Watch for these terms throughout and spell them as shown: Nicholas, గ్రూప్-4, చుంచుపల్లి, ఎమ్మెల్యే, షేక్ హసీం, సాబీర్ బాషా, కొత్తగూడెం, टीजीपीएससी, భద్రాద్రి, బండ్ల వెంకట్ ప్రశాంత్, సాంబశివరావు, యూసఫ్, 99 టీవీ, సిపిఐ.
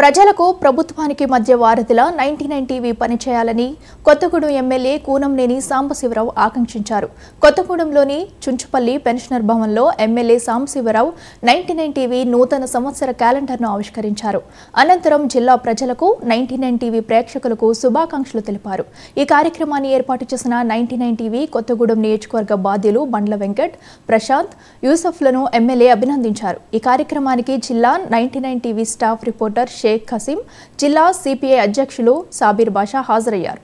ప్రజలకు ప్రభుత్వానికి మధ్య వారధిలా 99 టీవీ పనిచేయాలని కొత్తగూడెం ఎమ్మెల్యే కూనంనేని సాంబశివరావు ఆకాంక్షించారు. కొత్తగూడెంలోని చుంచుపల్లి పెన్షనర్ భవన్లో ఎమ్మెల్యే సాంబశివరావు 99 టీవీ నూతన సంవత్సర క్యాలెండర్ను ఆవిష్కరించారు. అనంతరం జిల్లా ప్రజలకు 99 టీవీ ప్రేక్షకులకు శుభాకాంక్షలు తెలిపారు. ఈ కార్యక్రమాన్ని ఏర్పాటు చేసిన 99 టీవీ కొత్తగూడెం నియోజకవర్గ బాధ్యులు బండ్ల వెంకట్ ప్రశాంత్, యూసఫ్లను ఎమ్మెల్యే అభినందించారు. ఈ కార్యక్రమానికి జిల్లా 99 టీవీ staff reporter షేక్ హసీం, జిల్లా సిపిఐ అధ్యక్షులు సాబీర్ బాషా హాజరయ్యారు.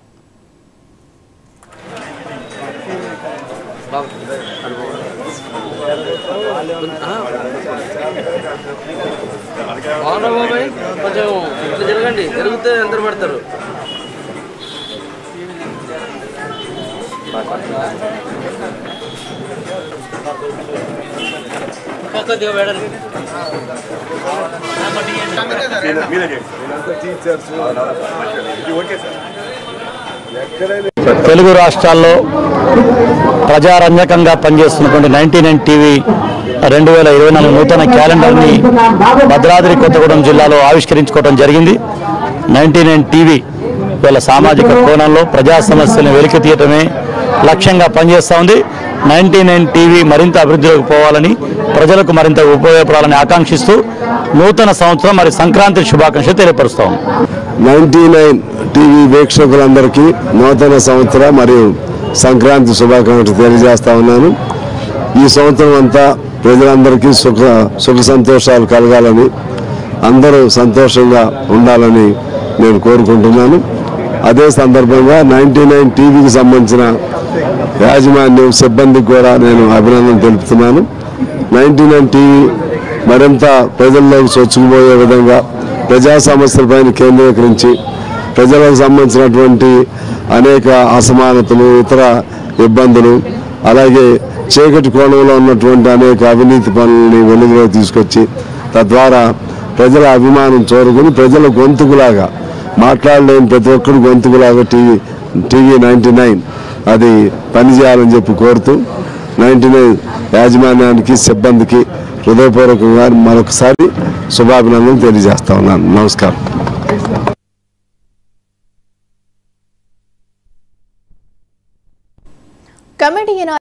తెలుగు రాష్ట్రాల్లో ప్రజారంజకంగా పనిచేస్తున్నటువంటి 99 టీవీ 2024 నూతన క్యాలెండర్ని భద్రాద్రి కొత్తగూడెం జిల్లాలో ఆవిష్కరించుకోవడం జరిగింది. 99 టీవీ వీళ్ళ సామాజిక కోణంలో ప్రజా సమస్యలను వెలికి తీయటమే లక్ష్యంగా పనిచేస్తూ ఉంది. 99 టీవీ మరింత అభివృద్ధిలోకి పోవాలని, ప్రజలకు మరింత ఉపయోగపడాలని ఆకాంక్షిస్తూ నూతన సంవత్సరం మరి సంక్రాంతి శుభాకాంక్షలు తెలియపరుస్తాం. 99 టీవీ వీక్షకులందరికీ నూతన సంవత్సర మరియు సంక్రాంతి శుభాకాంక్షలు తెలియజేస్తా ఉన్నాను. ఈ సంవత్సరం అంతా ప్రజలందరికీ సుఖ సంతోషాలు కలగాలని, అందరూ సంతోషంగా ఉండాలని నేను కోరుకుంటున్నాను. అదే సందర్భంగా 99 టీవీకి సంబంధించిన యాజమాన్యం, సిబ్బందికి కూడా నేను అభినందన తెలుపుతున్నాను. 99 టీవీ మరింత ప్రజల్లోకి చొచ్చుకుపోయే విధంగా ప్రజా సమస్యలపైన కేంద్రీకరించి ప్రజలకు సంబంధించినటువంటి అనేక అసమానతలు, ఇతర ఇబ్బందులు, అలాగే చీకటి కోణంలో ఉన్నటువంటి అనేక అవినీతి పనులని వెలుగులో తీసుకొచ్చి తద్వారా ప్రజల అభిమానం చూరుకుని ప్రజల గొంతుకులాగా, మాట్లాడలేని ప్రతి ఒక్కరి గొంతుకులాగా టీవీ 99 అది పనిచేయాలని చెప్పి కోరుతూ 99 యాజమాన్యానికి, సిబ్బందికి హృదయపూర్వకంగా మరొకసారి శుభాభినందనలు తెలియజేస్తా ఉన్నాను. నమస్కారం.